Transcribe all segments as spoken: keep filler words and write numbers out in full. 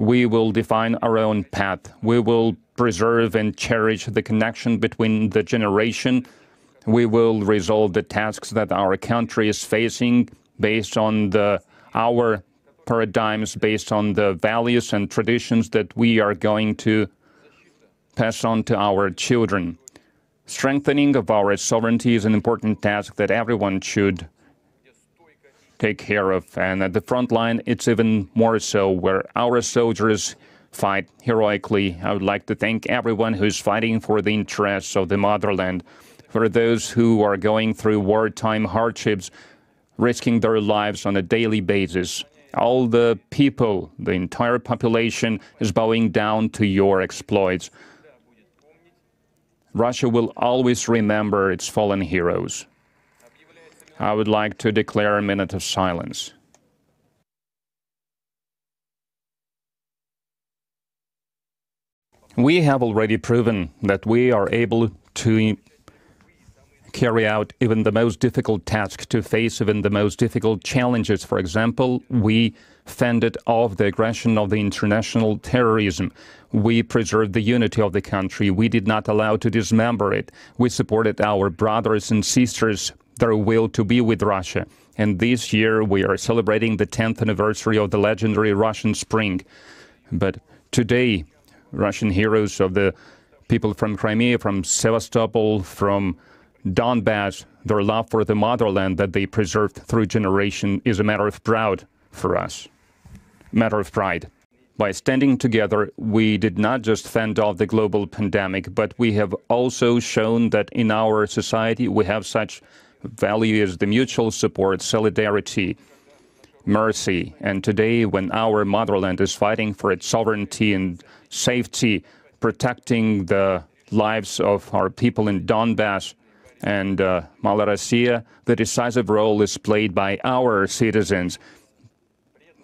We will define our own path. We will preserve and cherish the connection between the generation. We will resolve the tasks that our country is facing based on the our paradigms, based on the values and traditions that we are going to pass on to our children. Strengthening of our sovereignty is an important task that everyone should take care of, and at the front line it's even more so, where our soldiers fight heroically. I would like to thank everyone who is fighting for the interests of the motherland, for those who are going through wartime hardships, risking their lives on a daily basis. All the people, the entire population, is bowing down to your exploits. Russia will always remember its fallen heroes. I would like to declare a minute of silence. We have already proven that we are able to carry out even the most difficult tasks, to face even the most difficult challenges. For example, we fended off the aggression of the international terrorism. We preserved the unity of the country. We did not allow to dismember it. We supported our brothers and sisters, their will to be with Russia. And this year we are celebrating the tenth anniversary of the legendary Russian Spring. But today, Russian heroes of the people from Crimea, from Sevastopol, from Donbass, their love for the motherland that they preserved through generation is a matter of pride for us. Matter of pride. By standing together, we did not just fend off the global pandemic, but we have also shown that in our society we have such value as the mutual support, solidarity, mercy. And today, when our motherland is fighting for its sovereignty and safety, protecting the lives of our people in Donbass and uh, Malorossia, the decisive role is played by our citizens,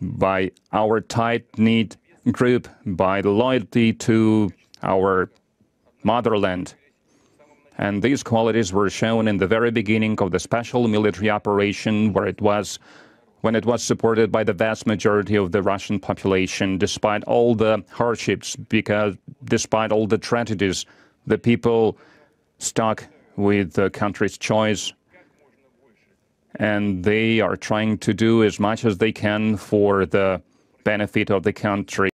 by our tight-knit group, by the loyalty to our motherland. And these qualities were shown in the very beginning of the special military operation, where it was, when it was supported by the vast majority of the Russian population, despite all the hardships, because despite all the tragedies, the people stuck with the country's choice, and they are trying to do as much as they can for the benefit of the country.